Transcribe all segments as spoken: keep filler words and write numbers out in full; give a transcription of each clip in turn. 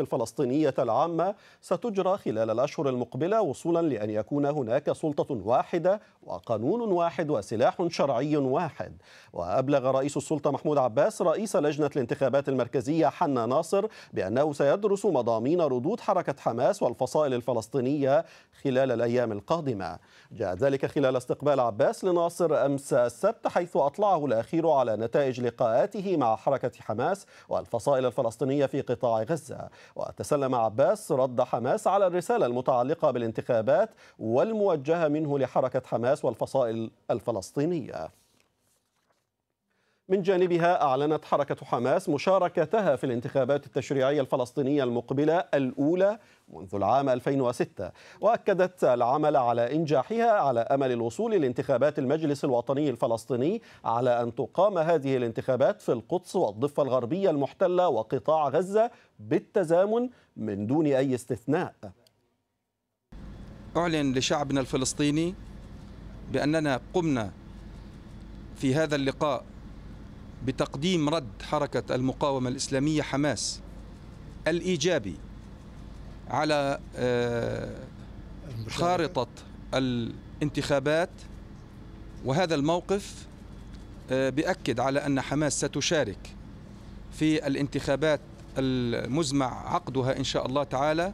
الفلسطينية العامة ستجرى خلال الأشهر المقبلة وصولا لأن يكون هناك سلطة واحدة وقانون واحد وسلاح شرعي واحد. وأبلغ رئيس السلطة محمود عباس رئيس لجنة الانتخابات المركزية حنا ناصر بأنه سيدرس مضامين ردود حركة حماس والفصائل الفلسطينية خلال الأيام القادمة. جاء ذلك خلال استقبال عباس لناصر أمس السبت، حيث أطلعه الأخير على نتائج لقاءاته مع حركة حماس والفصائل الفلسطينية في قطاع غزة. وتسلم عباس رد حماس على الرسالة المتعلقة بالانتخابات والموجهة منه لحركة حماس والفصائل الفلسطينية. من جانبها أعلنت حركة حماس مشاركتها في الانتخابات التشريعية الفلسطينية المقبلة الأولى منذ العام ألفين وستة، وأكدت العمل على إنجاحها على أمل الوصول لانتخابات المجلس الوطني الفلسطيني، على أن تقام هذه الانتخابات في القدس والضفة الغربية المحتلة وقطاع غزة بالتزامن من دون أي استثناء. أعلن لشعبنا الفلسطيني بأننا قمنا في هذا اللقاء بتقديم رد حركة المقاومة الإسلامية حماس الإيجابي على خارطة الانتخابات، وهذا الموقف بيؤكد على أن حماس ستشارك في الانتخابات المزمع عقدها إن شاء الله تعالى،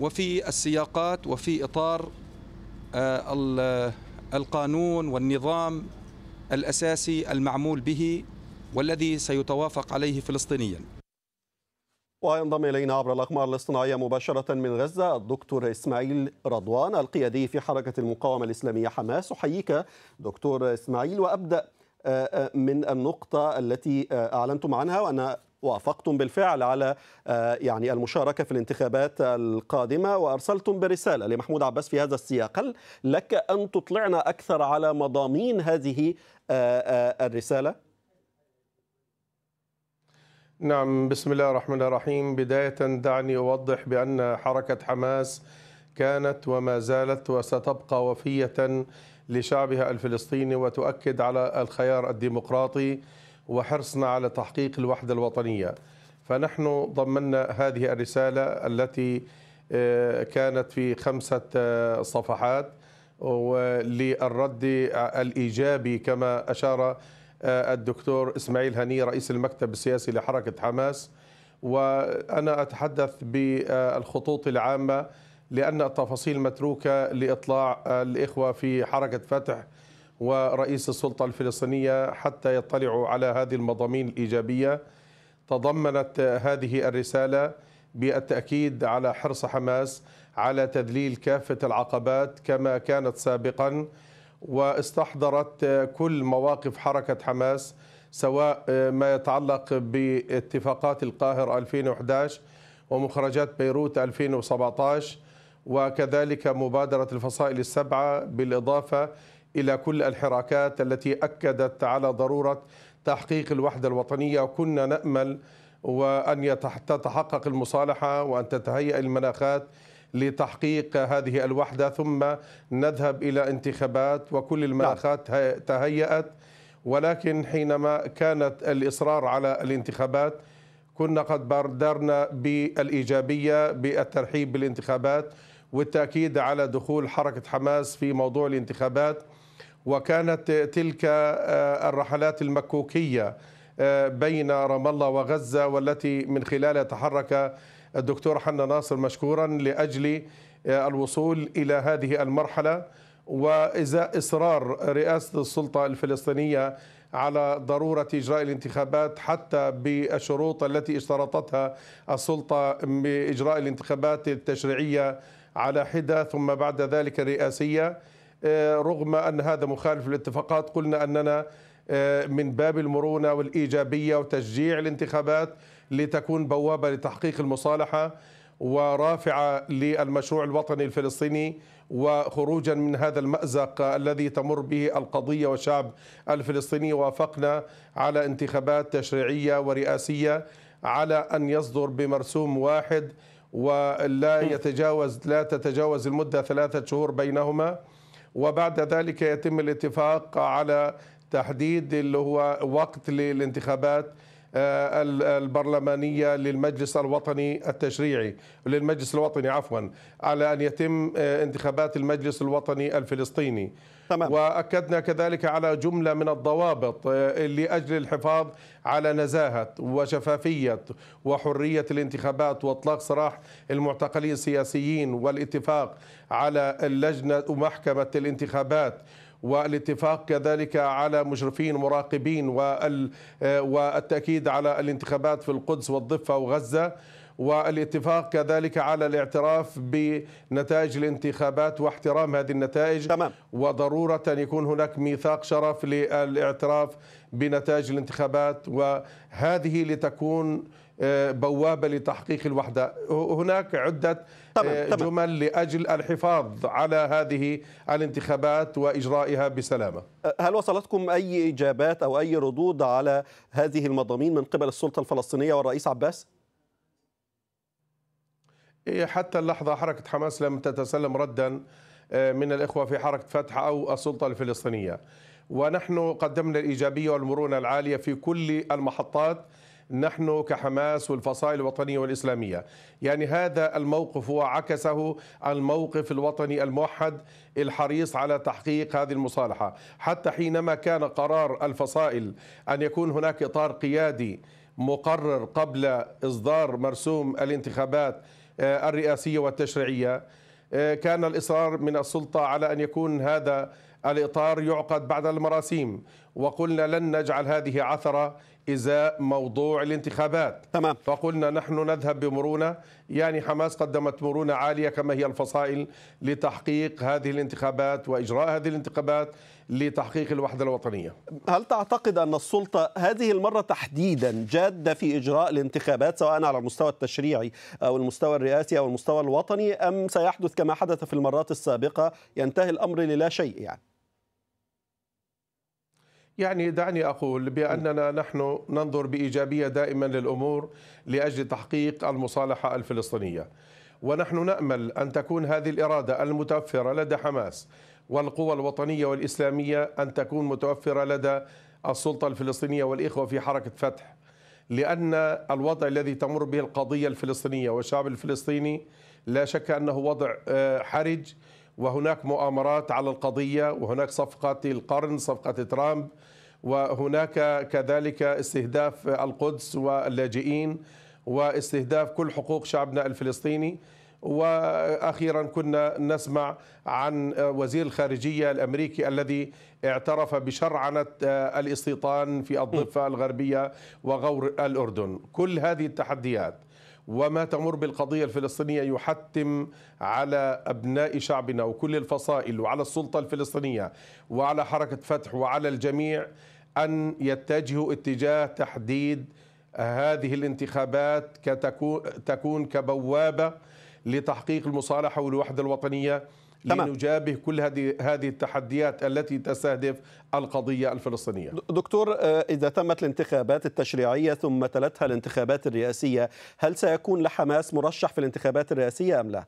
وفي السياقات وفي إطار القانون والنظام الأساسي المعمول به والذي سيتوافق عليه فلسطينيا. وينضم إلينا عبر الأقمار الاصطناعية مباشرة من غزة الدكتور إسماعيل رضوان القيادي في حركة المقاومة الإسلامية حماس. أحييك دكتور إسماعيل، وأبدأ من النقطة التي أعلنتم عنها وأن وافقتم بالفعل على يعني المشاركة في الانتخابات القادمة، وأرسلتم برسالة لمحمود عباس في هذا السياق. هل لك أن تطلعنا أكثر على مضامين هذه الرسالة؟ نعم، بسم الله الرحمن الرحيم. بداية دعني أوضح بأن حركة حماس كانت وما زالت وستبقى وفية لشعبها الفلسطيني، وتؤكد على الخيار الديمقراطي وحرصنا على تحقيق الوحدة الوطنية. فنحن ضمننا هذه الرسالة التي كانت في خمسة صفحات للرد الإيجابي كما أشار الدكتور إسماعيل هنية رئيس المكتب السياسي لحركة حماس. وأنا أتحدث بالخطوط العامة لأن التفاصيل متروكة لإطلاع الإخوة في حركة فتح ورئيس السلطة الفلسطينية حتى يطلعوا على هذه المضامين الإيجابية. تضمنت هذه الرسالة بالتأكيد على حرص حماس على تذليل كافة العقبات كما كانت سابقا، واستحضرت كل مواقف حركة حماس سواء ما يتعلق باتفاقات القاهرة ألفين وأحد عشر ومخرجات بيروت ألفين وسبعة عشر، وكذلك مبادرة الفصائل السبعة، بالإضافة إلى كل الحراكات التي أكدت على ضرورة تحقيق الوحدة الوطنية. وكنا نأمل وأن تتحقق المصالحة وأن تتهيأ المناخات لتحقيق هذه الوحدة، ثم نذهب إلى انتخابات. وكل المناخات تهيأت، ولكن حينما كانت الإصرار على الانتخابات كنا قد بادرنا بالإيجابية بالترحيب بالانتخابات والتأكيد على دخول حركة حماس في موضوع الانتخابات. وكانت تلك الرحلات المكوكية بين رام الله وغزة والتي من خلالها تحرك الدكتور حنا ناصر مشكورا لأجل الوصول إلى هذه المرحلة، وإذا إصرار رئاسة السلطة الفلسطينية على ضرورة إجراء الانتخابات حتى بالشروط التي اشترطتها السلطة بإجراء الانتخابات التشريعية على حدة ثم بعد ذلك الرئاسية، رغم أن هذا مخالف للاتفاقات. قلنا أننا من باب المرونة والإيجابية وتشجيع الانتخابات لتكون بوابة لتحقيق المصالحة ورافعة للمشروع الوطني الفلسطيني، وخروجا من هذا المأزق الذي تمر به القضية والشعب الفلسطيني. وافقنا على انتخابات تشريعية ورئاسية على أن يصدر بمرسوم واحد، ولا يتجاوز لا تتجاوز المدة ثلاثة شهور بينهما. وبعد ذلك يتم الاتفاق على تحديد اللي هو وقت للانتخابات البرلمانية للمجلس الوطني التشريعي للمجلس الوطني عفوا على أن يتم انتخابات المجلس الوطني الفلسطيني. تمام. وأكدنا كذلك على جملة من الضوابط لأجل الحفاظ على نزاهة وشفافية وحرية الانتخابات وإطلاق سراح المعتقلين السياسيين والاتفاق على اللجنة ومحكمة الانتخابات والاتفاق كذلك على مشرفين مراقبين والتأكيد على الانتخابات في القدس والضفة وغزة والاتفاق كذلك على الاعتراف بنتائج الانتخابات واحترام هذه النتائج. تمام. وضرورة أن يكون هناك ميثاق شرف للاعتراف بنتائج الانتخابات وهذه لتكون بوابة لتحقيق الوحدة. هناك عدة طبعاً جمل طبعاً لأجل الحفاظ على هذه الانتخابات وإجرائها بسلامة. هل وصلتكم أي إجابات أو أي ردود على هذه المضامين من قبل السلطة الفلسطينية والرئيس عباس؟ حتى اللحظة حركة حماس لم تتسلم ردا من الإخوة في حركة فتح أو السلطة الفلسطينية، ونحن قدمنا الإيجابية والمرونة العالية في كل المحطات، نحن كحماس والفصائل الوطنية والإسلامية. يعني هذا الموقف هو عكسه الموقف الوطني الموحد الحريص على تحقيق هذه المصالحة، حتى حينما كان قرار الفصائل أن يكون هناك إطار قيادي مقرر قبل إصدار مرسوم الانتخابات الرئاسية والتشريعية، كان الإصرار من السلطة على أن يكون هذا الإطار يعقد بعد المراسيم، وقلنا لن نجعل هذه عثرة إزاء موضوع الانتخابات. تمام. فقلنا نحن نذهب بمرونة، يعني حماس قدمت مرونة عالية كما هي الفصائل لتحقيق هذه الانتخابات وإجراء هذه الانتخابات لتحقيق الوحدة الوطنية. هل تعتقد أن السلطة هذه المرة تحديدا جادة في إجراء الانتخابات سواء على المستوى التشريعي أو المستوى الرئاسي أو المستوى الوطني، أم سيحدث كما حدث في المرات السابقة ينتهي الأمر للا شيء؟ يعني يعني دعني أقول بأننا نحن ننظر بإيجابية دائما للأمور لأجل تحقيق المصالحة الفلسطينية، ونحن نأمل أن تكون هذه الإرادة المتوفرة لدى حماس والقوى الوطنية والإسلامية أن تكون متوفرة لدى السلطة الفلسطينية والإخوة في حركة فتح، لأن الوضع الذي تمر به القضية الفلسطينية والشعب الفلسطيني لا شك أنه وضع حرج، وهناك مؤامرات على القضية، وهناك صفقة القرن، صفقة ترامب، وهناك كذلك استهداف القدس واللاجئين واستهداف كل حقوق شعبنا الفلسطيني. وأخيرا كنا نسمع عن وزير الخارجية الأمريكي الذي اعترف بشرعنة الاستيطان في الضفة الغربية وغور الأردن. كل هذه التحديات وما تمر بالقضية الفلسطينية يحتم على أبناء شعبنا وكل الفصائل وعلى السلطة الفلسطينية وعلى حركة فتح وعلى الجميع أن يتجهوا اتجاه تحديد هذه الانتخابات كتكون كبوابة لتحقيق المصالحة والوحدة الوطنية لنجابه كل هذه هذه التحديات التي تستهدف القضية الفلسطينية. دكتور، إذا تمت الانتخابات التشريعية ثم تلتها الانتخابات الرئاسية، هل سيكون لحماس مرشح في الانتخابات الرئاسية أم لا؟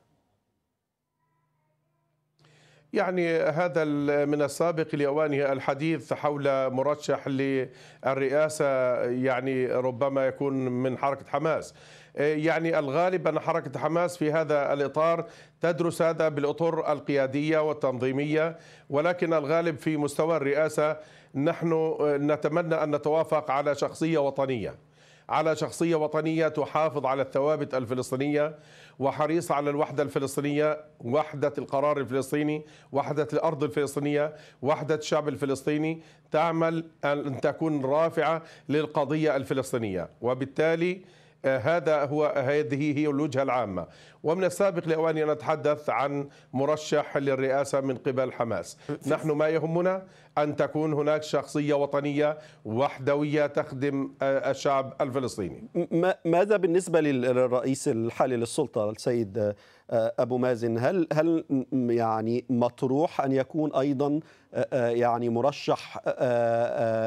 يعني هذا من السابق لأوانه الحديث حول مرشح للرئاسة، يعني ربما يكون من حركة حماس. يعني الغالب أن حركة حماس في هذا الإطار تدرس هذا بالأطر القيادية والتنظيمية، ولكن الغالب في مستوى الرئاسة نحن نتمنى أن نتوافق على شخصية وطنية، على شخصية وطنية تحافظ على الثوابت الفلسطينية وحريصة على الوحدة الفلسطينية، وحدة القرار الفلسطيني، وحدة الأرض الفلسطينية، وحدة الشعب الفلسطيني، تعمل أن تكون رافعة للقضية الفلسطينية. وبالتالي هذا هو هذه هي الوجهة العامة، ومن السابق لأواني أن نتحدث عن مرشح للرئاسة من قبل حماس. نحن ما يهمنا أن تكون هناك شخصية وطنية وحدوية تخدم الشعب الفلسطيني. ماذا بالنسبة للرئيس الحالي للسلطة السيد أبو مازن؟ هل هل يعني مطروح أن يكون أيضا يعني مرشح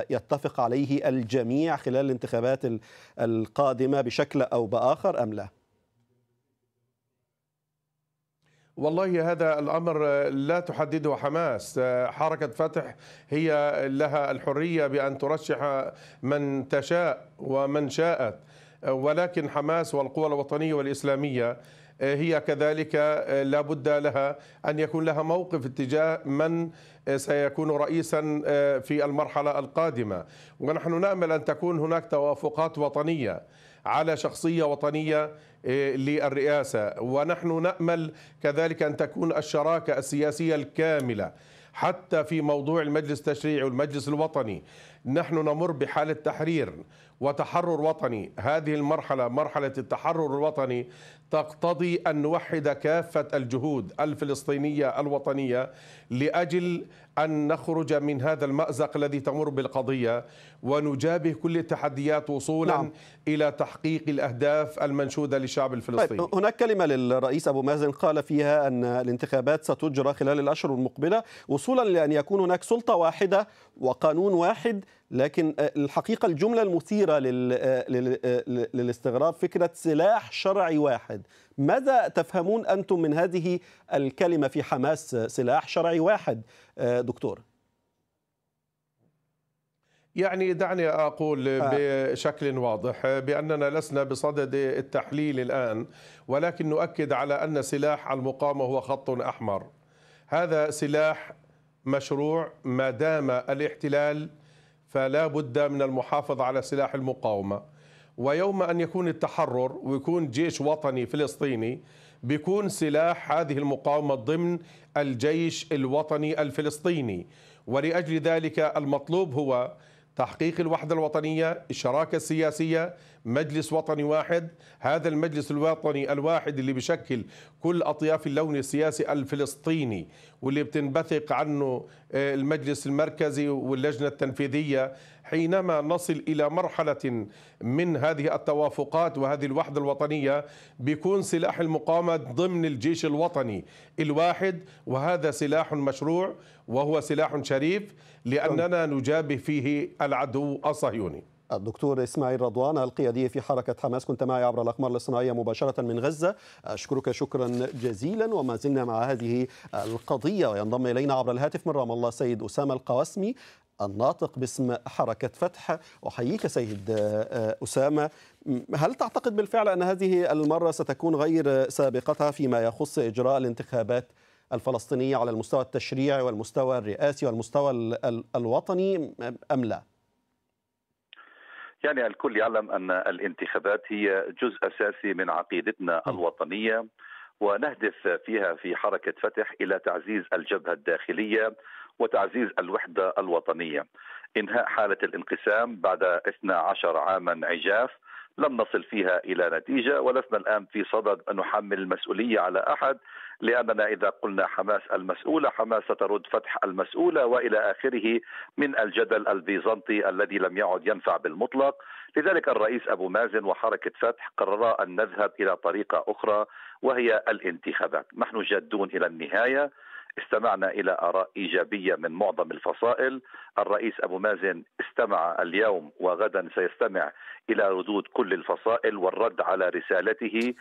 يتفق عليه الجميع خلال الانتخابات القادمة بشكل أو بآخر أم لا؟ والله هذا الأمر لا تحدده حماس. حركة فتح هي لها الحرية بأن ترشح من تشاء ومن شاءت، ولكن حماس والقوى الوطنية والإسلامية هي كذلك لا بد لها أن يكون لها موقف اتجاه من سيكون رئيسا في المرحلة القادمة، ونحن نأمل أن تكون هناك توافقات وطنية على شخصية وطنية للرئاسة، ونحن نأمل كذلك أن تكون الشراكة السياسية الكاملة حتى في موضوع المجلس التشريعي والمجلس الوطني. نحن نمر بحالة تحرير وتحرر وطني، هذه المرحلة مرحلة التحرر الوطني تقتضي أن نوحد كافة الجهود الفلسطينية الوطنية لأجل أن نخرج من هذا المأزق الذي تمر بالقضية، ونجابه كل التحديات وصولا نعم. إلى تحقيق الأهداف المنشودة للشعب الفلسطيني. طيب، هناك كلمة للرئيس أبو مازن قال فيها أن الانتخابات ستجرى خلال الأشهر المقبلة وصولا لأن يكون هناك سلطة واحدة وقانون واحد، لكن الحقيقة الجملة المثيرة للاستغراب فكرة سلاح شرعي واحد. ماذا تفهمون أنتم من هذه الكلمة في حماس، سلاح شرعي واحد دكتور؟ يعني دعني أقول آه. بشكل واضح بأننا لسنا بصدد التحليل الآن، ولكن نؤكد على أن سلاح المقاومة هو خط أحمر. هذا سلاح مشروع ما دام الاحتلال، فلا بد من المحافظة على سلاح المقاومة، ويوم أن يكون التحرر ويكون جيش وطني فلسطيني بيكون سلاح هذه المقاومة ضمن الجيش الوطني الفلسطيني. ولأجل ذلك المطلوب هو تحقيق الوحدة الوطنية، الشراكة السياسية، مجلس وطني واحد. هذا المجلس الوطني الواحد اللي بشكل كل أطياف اللون السياسي الفلسطيني، واللي بتنبثق عنه المجلس المركزي واللجنة التنفيذية، حينما نصل إلى مرحلة من هذه التوافقات وهذه الوحدة الوطنية بيكون سلاح المقاومة ضمن الجيش الوطني الواحد، وهذا سلاح مشروع وهو سلاح شريف لأننا نجابه فيه العدو الصهيوني. الدكتور إسماعيل رضوان القيادي في حركة حماس كنت معي عبر الأقمار الاصطناعية مباشرة من غزة، أشكرك شكرا جزيلا. وما زلنا مع هذه القضية، وينضم إلينا عبر الهاتف من رام الله سيد أسامة القاسمي الناطق باسم حركة فتح. أحييك سيد أسامة، هل تعتقد بالفعل أن هذه المرة ستكون غير سابقتها فيما يخص إجراء الانتخابات الفلسطينية على المستوى التشريعي والمستوى الرئاسي والمستوى الوطني أم لا؟ يعني الكل يعلم أن الانتخابات هي جزء أساسي من عقيدتنا الوطنية، ونهدف فيها في حركة فتح إلى تعزيز الجبهة الداخلية وتعزيز الوحدة الوطنية. إنهاء حالة الانقسام بعد اثني عشر عاما عجاف لم نصل فيها إلى نتيجة، ولسنا الآن في صدد أن نحمل المسؤولية على أحد، لأننا إذا قلنا حماس المسؤولة حماس سترد فتح المسؤولة وإلى آخره من الجدل البيزنطي الذي لم يعد ينفع بالمطلق. لذلك الرئيس أبو مازن وحركة فتح قررا أن نذهب إلى طريقة أخرى وهي الانتخابات. نحن جادون إلى النهاية، استمعنا إلى آراء إيجابية من معظم الفصائل. الرئيس أبو مازن استمع اليوم وغدا سيستمع إلى ردود كل الفصائل والرد على رسالته،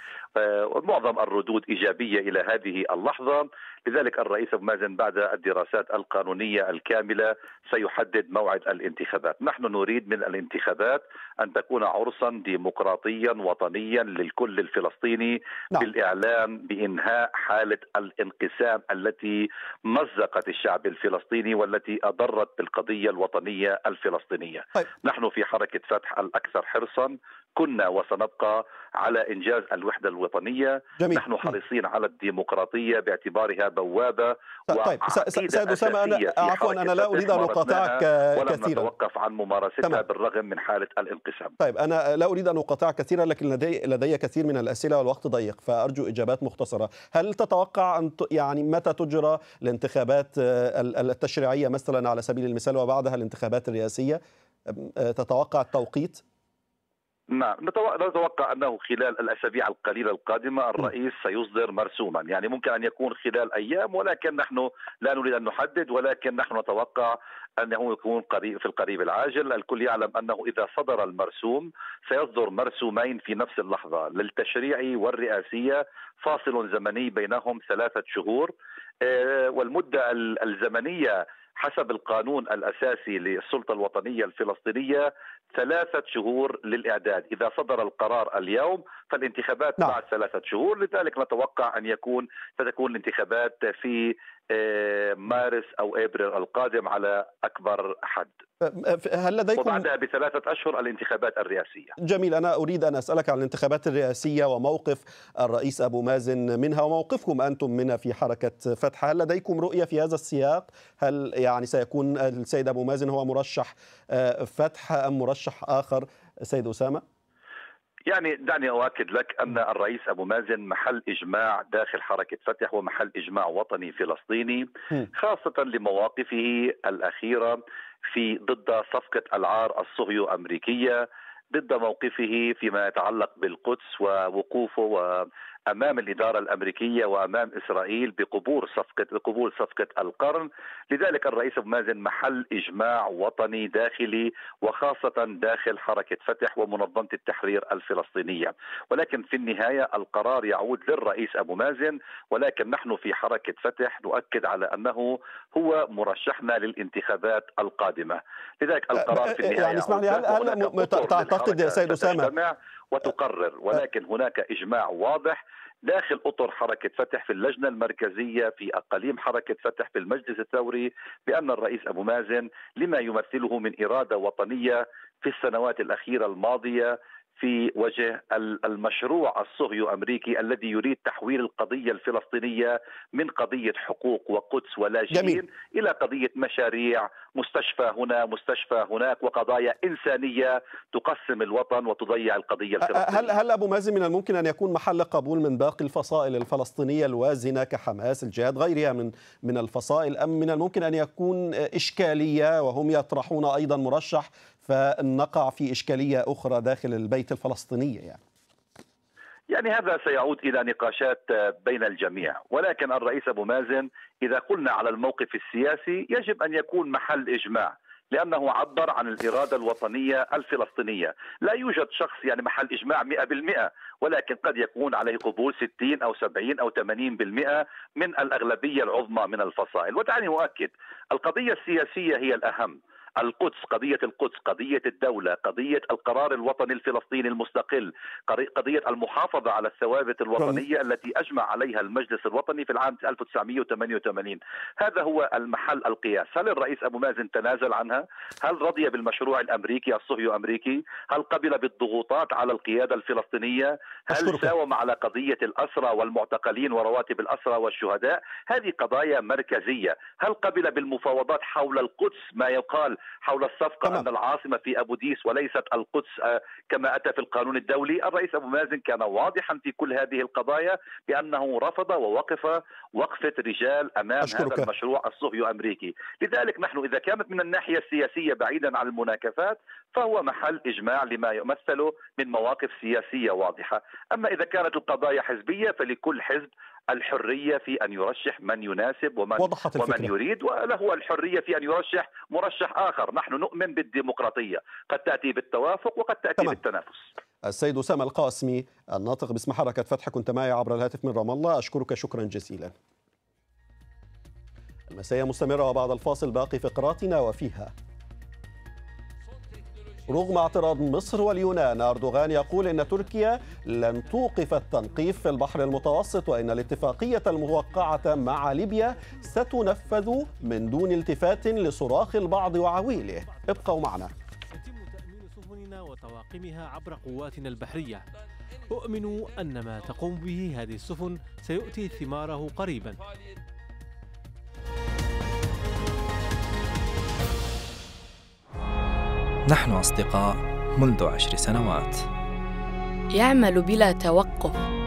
ومعظم الردود إيجابية إلى هذه اللحظة. لذلك الرئيس أبو مازن بعد الدراسات القانونية الكاملة سيحدد موعد الانتخابات. نحن نريد من الانتخابات أن تكون عرصا ديمقراطيا وطنيا للكل الفلسطيني لا. بالإعلام بإنهاء حالة الانقسام التي مزقت الشعب الفلسطيني والتي أضرت بالقضية الوطنية الفلسطينية. طيب. نحن في حركة فتح الأكثر حرصا كنا وسنبقى على إنجاز الوحدة الوطنية. جميل. نحن حريصين على الديمقراطية باعتبارها بوابة. طيب سيد أسامة، أنا عفوا أنا لا أريد أن أقاطعك كثيرا، ولم نتوقف عن ممارستها تمام. بالرغم من حالة الانقسام. طيب أنا لا أريد أن أقاطعك كثيرا، لكن لدي لدي كثير من الأسئلة والوقت ضيق، فأرجو إجابات مختصرة. هل تتوقع أن يعني متى تجرى الانتخابات التشريعية مثلا على سبيل المثال وبعدها الانتخابات الرئاسية؟ تتوقع التوقيت؟ نعم، نتوقع أنه خلال الأسابيع القليلة القادمة الرئيس سيصدر مرسوما، يعني ممكن أن يكون خلال أيام، ولكن نحن لا نريد أن نحدد، ولكن نحن نتوقع أنه يكون قريب في القريب العاجل. الكل يعلم أنه إذا صدر المرسوم سيصدر مرسومين في نفس اللحظة، للتشريعي والرئاسية فاصل زمني بينهم ثلاثة شهور، والمدة الزمنية حسب القانون الأساسي للسلطة الوطنية الفلسطينية ثلاثة شهور للإعداد. إذا صدر القرار اليوم فالانتخابات لا. بعد ثلاثة شهور، لذلك نتوقع أن يكون ستكون الانتخابات في مارس أو أبريل القادم على أكبر حد. هل لديكم وبعدها بثلاثة أشهر الانتخابات الرئاسية؟ جميل، أنا أريد أن أسألك عن الانتخابات الرئاسية وموقف الرئيس أبو مازن منها وموقفكم أنتم منها في حركة فتح. هل لديكم رؤية في هذا السياق؟ هل يعني سيكون السيد أبو مازن هو مرشح فتح أم مرشح آخر سيد أسامة؟ يعني دعني أؤكد لك أن الرئيس أبو مازن محل إجماع داخل حركة فتح ومحل إجماع وطني فلسطيني، خاصة لمواقفه الأخيرة في ضد صفقة العار الصهيو أمريكية، ضد موقفه فيما يتعلق بالقدس ووقوفه و أمام الإدارة الأمريكية وأمام إسرائيل بقبول صفقة بقبول صفقة القرن. لذلك الرئيس أبو مازن محل إجماع وطني داخلي، وخاصة داخل حركة فتح ومنظمة التحرير الفلسطينية. ولكن في النهاية القرار يعود للرئيس أبو مازن، ولكن نحن في حركة فتح نؤكد على أنه هو مرشحنا للانتخابات القادمة. لذلك القرار في النهاية يعني اسمعني، هل, هل تعتقد يا سيد أسامة وتقرر، ولكن هناك إجماع واضح داخل أطر حركة فتح في اللجنة المركزية في أقاليم حركة فتح في المجلس الثوري بأن الرئيس أبو مازن لما يمثله من إرادة وطنية في السنوات الأخيرة الماضية في وجه المشروع الصهيو أمريكي الذي يريد تحويل القضية الفلسطينية من قضية حقوق وقدس ولاجئين إلى قضية مشاريع، مستشفى هنا مستشفى هناك، وقضايا إنسانية تقسم الوطن وتضيع القضية الفلسطينية. هل هل أبو مازن من الممكن أن يكون محل قبول من باقي الفصائل الفلسطينية الوازنة كحماس، الجهاد، غيرها من من الفصائل، أم من الممكن أن يكون إشكالية وهم يطرحون أيضا مرشح فنقع في إشكالية أخرى داخل البيت الفلسطيني؟ يعني يعني هذا سيعود إلى نقاشات بين الجميع، ولكن الرئيس أبو مازن إذا قلنا على الموقف السياسي يجب أن يكون محل إجماع، لأنه عبر عن الإرادة الوطنية الفلسطينية. لا يوجد شخص يعني محل إجماع مئة بالمئة، ولكن قد يكون عليه قبول ستين أو سبعين أو ثمانين بالمئة من الأغلبية العظمى من الفصائل. ودعني أؤكد، القضية السياسية هي الأهم، القدس، قضية القدس، قضية الدولة، قضية القرار الوطني الفلسطيني المستقل، قضية المحافظة على الثوابت الوطنية التي أجمع عليها المجلس الوطني في العام ألف وتسعمئة وثمانية وثمانين. هذا هو المحل القياس. هل الرئيس أبو مازن تنازل عنها؟ هل رضي بالمشروع الأمريكي الصهيو أمريكي؟ هل قبل بالضغوطات على القيادة الفلسطينية؟ هل ساوم على قضية الأسرى والمعتقلين ورواتب الأسرى والشهداء؟ هذه قضايا مركزية. هل قبل بالمفاوضات حول القدس، ما يقال حول الصفقة طبعا. أن العاصمة في أبو ديس وليست القدس كما أتى في القانون الدولي؟ الرئيس أبو مازن كان واضحا في كل هذه القضايا بأنه رفض ووقف وقفة رجال أمام أشكرك. هذا المشروع الصهيو أمريكي. لذلك نحن إذا كانت من الناحية السياسية بعيدا عن المناكفات فهو محل إجماع لما يمثله من مواقف سياسية واضحة. أما إذا كانت القضايا حزبية فلكل حزب الحرية في أن يرشح من يناسب ومن, ومن يريد، وله الحرية في أن يرشح مرشح آخر. نحن نؤمن بالديمقراطية، قد تأتي بالتوافق وقد تأتي تمام. بالتنافس. السيد أسامة القاسمي الناطق باسم حركة فتح كنت معي عبر الهاتف من رام الله، أشكرك شكرا جزيلا. المسائية مستمرة وبعد الفاصل باقي فقراتنا وفيها: رغم اعتراض مصر واليونان، أردوغان يقول إن تركيا لن توقف التنقيب في البحر المتوسط، وإن الاتفاقية المتوقعة مع ليبيا ستنفذ من دون التفات لصراخ البعض وعويله. ابقوا معنا. يتم تأمين سفننا وطواقمها عبر قواتنا البحرية. أؤمن أن ما تقوم به هذه السفن سيؤتي ثماره قريبا. نحن أصدقاء منذ عشر سنوات. يعمل بلا توقف.